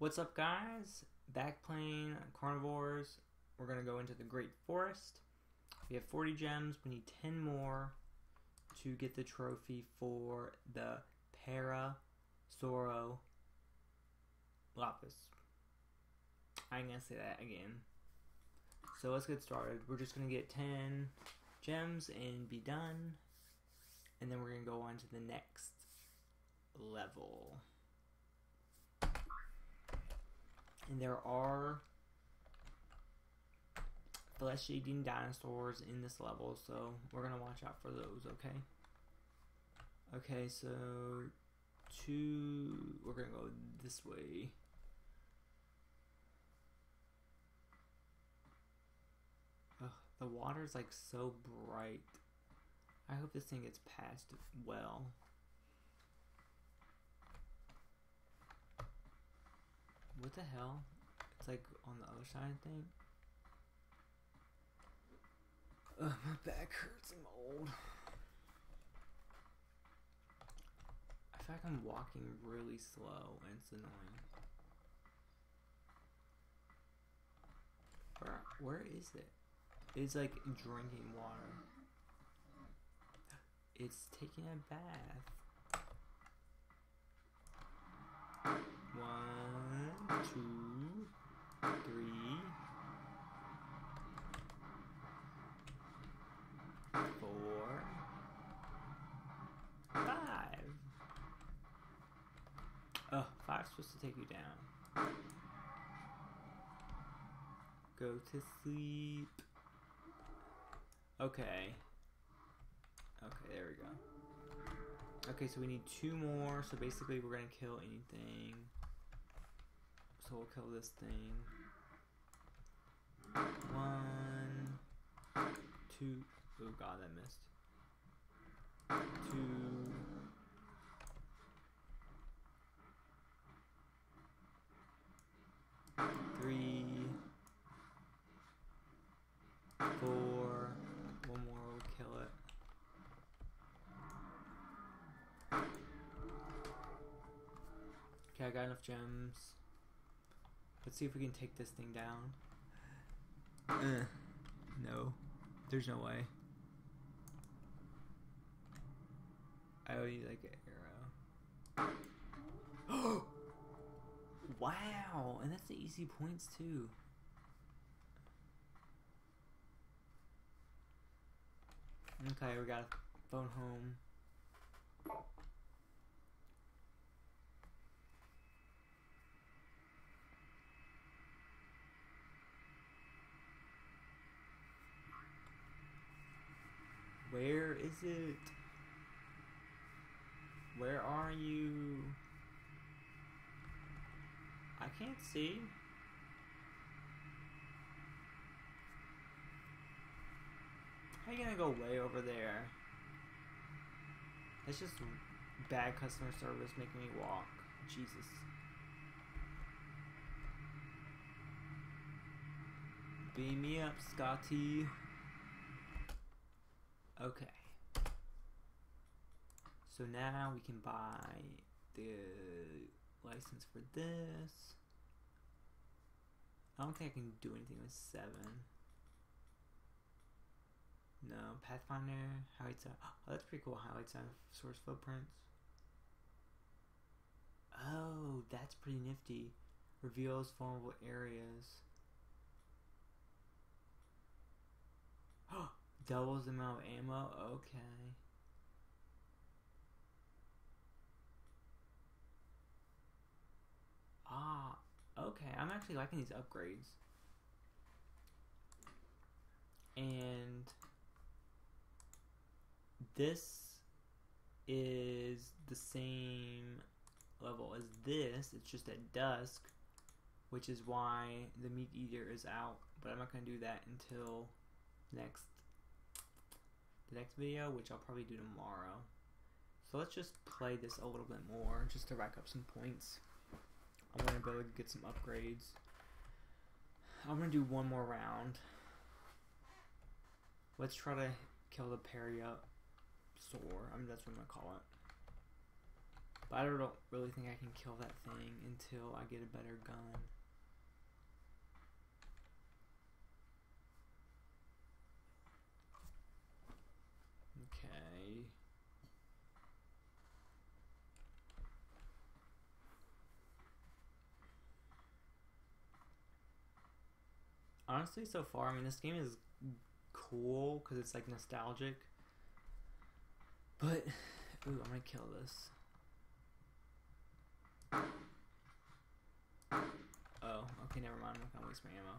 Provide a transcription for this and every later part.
What's up, guys? Back playing Carnivores. We're gonna go into the Great Forest. We have 40 gems. We need 10 more to get the trophy for the Parasaurolophus. I'm gonna say that again. So let's get started. We're just gonna get 10 gems and be done, and then we're gonna go on to the next level. And there are flesh-eating dinosaurs in this level, so we're going to watch out for those, okay? Okay, so we're going to go this way. Ugh, the water's like so bright. I hope this thing gets passed well. What the hell? It's like on the other side, I think. Ugh, my back hurts. I'm old. I feel like I'm walking really slow and it's annoying. Where is it? It's like drinking water. It's taking a bath. One, two, three, four, five. Oh, five's supposed to take you down. Go to sleep. Okay. Okay, there we go. Okay, so we need two more. So basically, we're gonna kill anything. So we'll kill this thing. One, two. Oh god, that missed. Two. Three. Four. One more will kill it. Okay, I got enough gems. Let's see if we can take this thing down. No. There's no way. I would need like an arrow. Wow! And that's the easy points too. Okay, we gotta phone home. Where is it? Where are you? I can't see. How are you gonna go way over there? That's just bad customer service making me walk. Jesus. Beam me up, Scotty. Okay, so now we can buy the license for this. I don't think I can do anything with 7. No, Pathfinder, highlights. Oh, that's pretty cool. Highlights out of source footprints. Oh, that's pretty nifty. Reveals vulnerable areas. Oh. Doubles the amount of ammo? Okay. Ah, okay. I'm actually liking these upgrades. And this is the same level as this. It's just at dusk, which is why the meat eater is out. But I'm not going to do that until the next video, which I'll probably do tomorrow. So let's just play this a little bit more just to rack up some points. I want to go get some upgrades. I'm going to do one more round. Let's try to kill the Parasaur. I mean, that's what I'm going to call it. But I don't really think I can kill that thing until I get a better gun. Okay. Honestly, so far, I mean, this game is cool because it's like nostalgic. But, ooh, I'm gonna kill this. Oh, okay, never mind. I'm not gonna waste my ammo.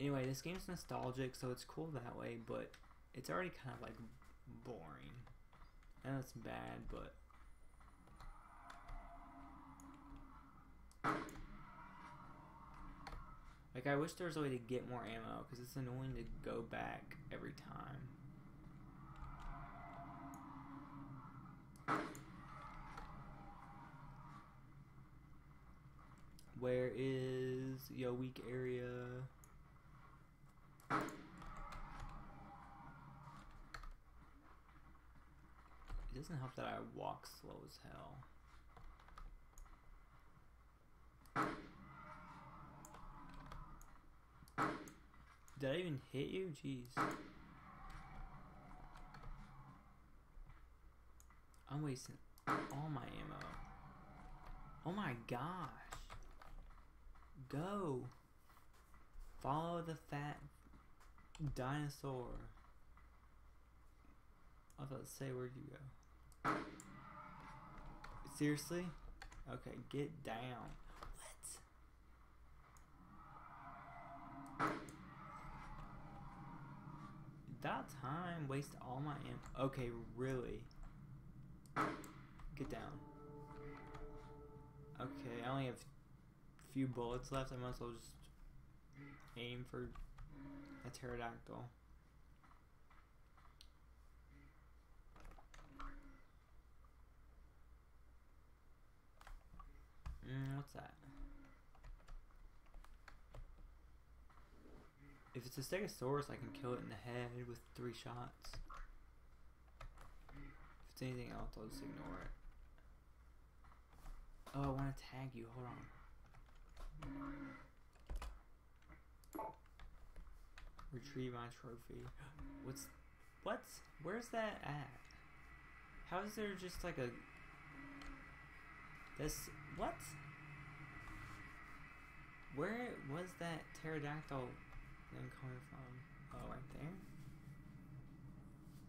Anyway, this game's nostalgic, so it's cool that way, but it's already kind of like boring. I know it's bad, but. Like, I wish there was a way to get more ammo, because it's annoying to go back every time. Where is your weak area? It doesn't help that I walk slow as hell. Did I even hit you? Jeez. I'm wasting all my ammo. Oh my gosh. Go. Follow the fat dinosaur. I was about to say, where'd you go? Seriously? Okay, get down. What? That time waste all my ammo. Okay, really? Get down. Okay, I only have a few bullets left. I might as well just aim for a pterodactyl. What's that? If it's a Stegosaurus, I can kill it in the head with 3 shots. If it's anything else, I'll just ignore it. Oh, I want to tag you. Hold on. Retrieve my trophy. What's... what? Where's that at? How is there just like a... this... what? Where was that pterodactyl... I'm coming from? Oh, right there?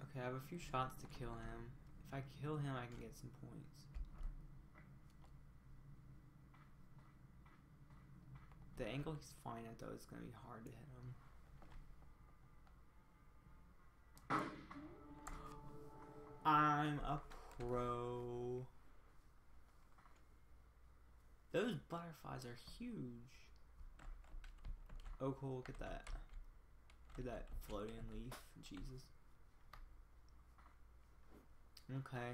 Okay, I have a few shots to kill him. If I kill him, I can get some points. The angle he's flying at, though, is going to be hard to hit him. I'm a pro. Those butterflies are huge. Oh cool, look at that. Look at that floating leaf. Jesus. Okay.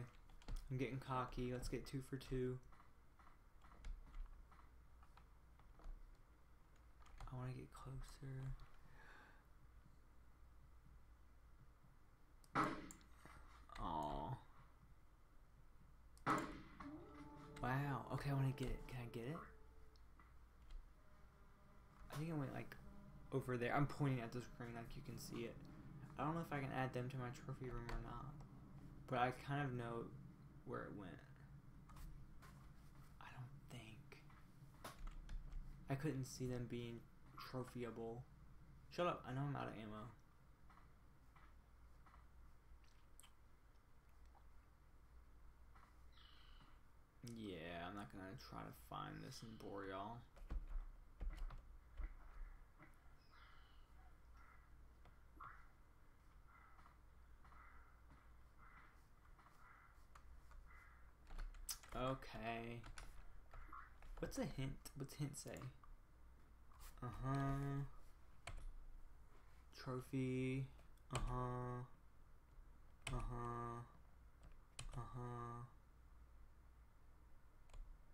I'm getting cocky. Let's get 2 for 2. I want to get closer. Aww. Wow. Okay, I want to get it. Can I get it? I think I went like over there. I'm pointing at the screen like you can see it. I don't know if I can add them to my trophy room or not, but I kind of know where it went. I don't think. I couldn't see them being trophyable. Shut up, I know I'm out of ammo. Yeah, I'm not gonna try to find this in Boreal. Okay. What's a hint? What's hint say? Uh-huh. Trophy. Uh-huh. Uh-huh. Uh-huh.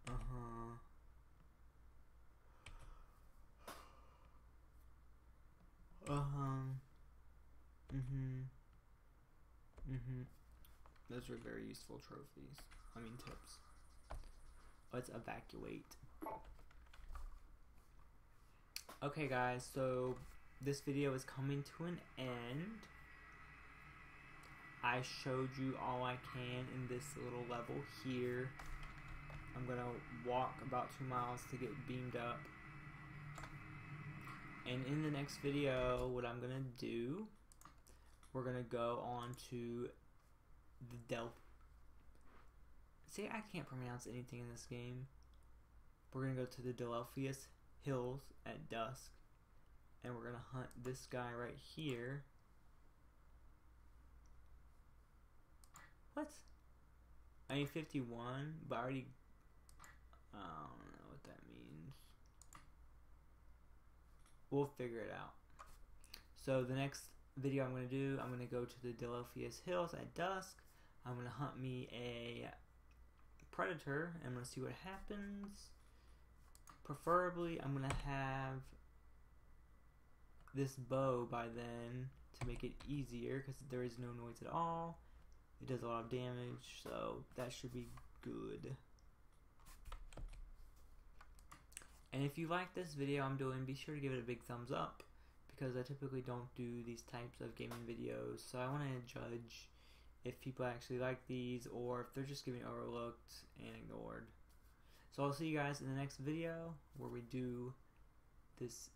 Uh-huh. Uh-huh. Mm-hmm. Mm-hmm. Those are very useful trophies. I mean tips. Let's evacuate. Okay guys, so this video is coming to an end. I showed you all I can in this little level here. I'm gonna walk about 2 miles to get beamed up. And in the next video, what I'm gonna do, we're gonna go on to the See, I can't pronounce anything in this game. We're gonna go to the Delophius Hills at dusk, and we're gonna hunt this guy right here. What? I need 51, but I already. I don't know what that means. We'll figure it out. So the next video I'm going to do, I'm going to go to the Delophius Hills at dusk. I'm going to hunt me a predator, and I'm going to see what happens. Preferably, I'm going to have this bow by then to make it easier because there is no noise at all. It does a lot of damage, so that should be good. And if you like this video I'm doing, be sure to give it a big thumbs up, because I typically don't do these types of gaming videos, so I want to judge if people actually like these or if they're just getting overlooked and ignored. So I'll see you guys in the next video where we do this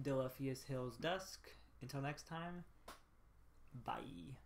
Delophius Hills dusk. Until next time, bye.